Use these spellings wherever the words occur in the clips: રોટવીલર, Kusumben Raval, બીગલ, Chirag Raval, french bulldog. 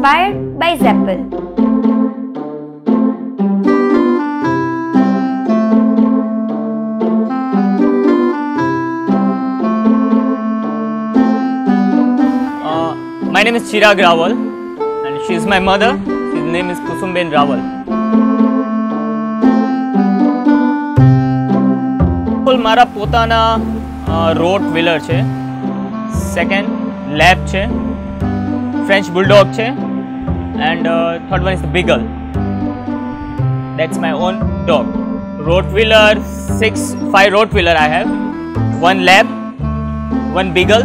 inspired by Zeppel. My name is Chirag Raval and she is my mother. His name is Kusumben Raval. મારા પોતાના Rottweiler છે, second lab છે, French bulldog છે and third one is the બીગલ. That's my own dog. Rottweiler 5 rottweiler I have. 1 lab, 1 બીગલ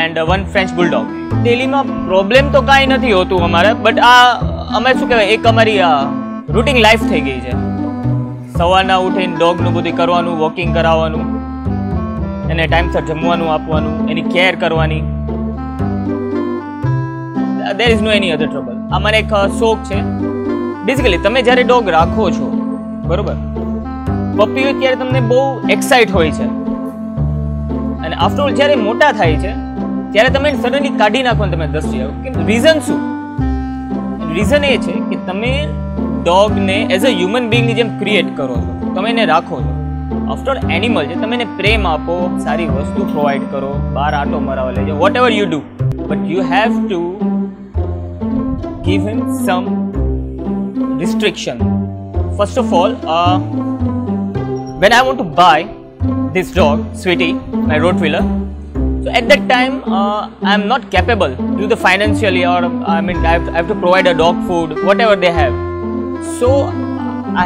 and 1 French bulldog. Daily में problem तो कहीं नहीं होतु अमारे, but आ अमे शू कहवाय एक अमरी रूटीन लाइफ थी गई है। सवारना उठीने डॉग बधुं करवानुं, वॉकिंग कराववानुं, एने टाइमसर जमवानुं आपवानुं, एनी केयर करवानी। There is no any other trouble. आ मने एक शौक है। बेसिकली तमे ज्यारे डॉग राखो छो बरोबर, पप्पी होय त्यारे तमने बहुत एक्साइट होय छे अने आफ्टरऑल ज्यारे मोटा थाय छे त्यारे तमे सडनली काढी नाखो ने तमे दसी आव के રીઝન શું? રીઝન એ છે કે તમે ડોગ ને એઝ અ હ્યુમન બીંગ ની જેમ ક્રિએટ કરો છો, તમે એને રાખો છો. આફ્ટર એનિમલ છે, તમે એને પ્રેમ આપો, સારી વસ્તુ પ્રોવાઈડ કરો, બહાર આટો મરાવા લઈ જાઓ, whatever you do, but you have to give him some restriction. First of all when I want to buy this dog Sweety, my Rottweiler, so at that time I am not capable to do the financially, or I mean I have to provide a dog food whatever they have, so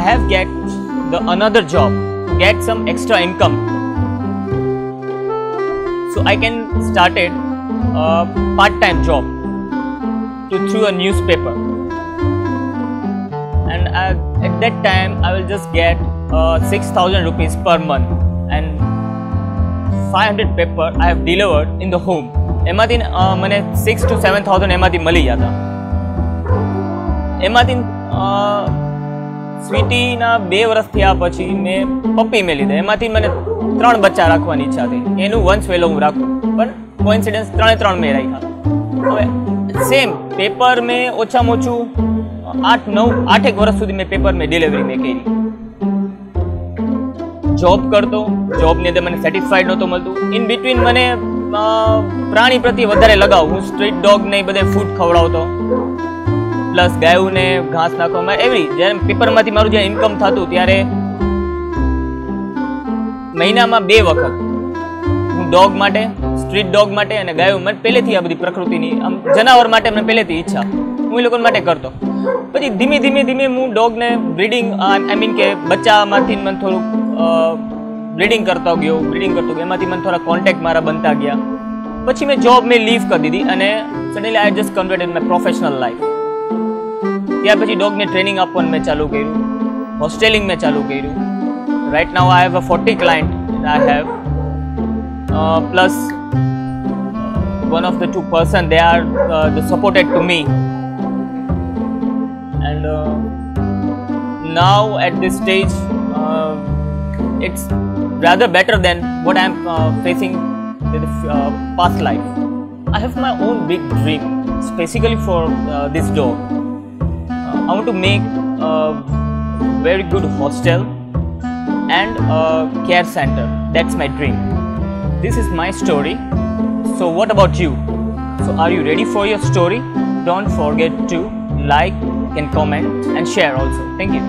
I have get the another job, get some extra income, so I can started a part time job through a newspaper, and at that time I will just get 6000 rupees per month and 500 paper I have delivered in the home. એમાંથી મને 6 to 7000 એમાંથી મળી જતા. એમાંથી સ્વીટીના 2 વર્ષ થયા પછી મેં પપ્પી મેં લીધા. એમાંથી મને 3 બચ્ચા રાખવાની ઈચ્છા હતી, એનું વંશ વેલો હું રાખું, પણ કોઇન્સિડન્સ 3 મેં રાખ્યા. હવે સેમ પેપર મેં ઓછામાં ઓછું 8-9-8 વર્ષ સુધી મેં પેપર મેં ડિલિવરી મેં કરી. જોબ કરતો, જોબની અંદર મને સેટિસ્ફાઈડ નહોતો મળતું. ઇન બિટવીન મને પ્રાણી પ્રત્યે વધારે લગાવ, હું સ્ટ્રીટ ડોગને બધે ફૂડ ખવડાવતો, પ્લસ ગાયોને ઘાસ નાખવા માટે એવરી. જ્યારે પેપરમાંથી મારું જે ઇન્કમ થતું ત્યારે મહિનામાં 2 વખત હું ડોગ માટે, સ્ટ્રીટ ડોગ માટે અને ગાયો માટે પહેલેથી આ બધી પ્રકૃતિની આમ જનાવર માટે મને પહેલેથી ઈચ્છા હું એ લોકો માટે કરતો. પછી ધીમે ધીમે ધીમે હું ડોગને બ્રીડિંગ આઈ મીન કે બચ્ચામાંથી મને થોડુંક બ્રીડિંગ કરતો ગયો. એમાંથી મને થોડા કોન્ટેક્ટ મારા બનતા ગયા. પછી મેં જોબ મેં લીવ કરી દીધી અને suddenly I just converted my professional life. ત્યાર પછી ડોગને ટ્રેનિંગ આપવાનું મેં ચાલુ કર્યું, હોસ્ટેલિંગ મેં ચાલુ કર્યું. Right now I have 40 client I have, plus one of the 2 person they are the supported to me and now at this stage it's rather better than what I am facing in the past life. I have my own big dream specifically for this dog. I want to make a very good hostel and a care center. That's my dream. This is my story. So what about you? So are you ready for your story? Don't forget to like and comment and share also. Thank you.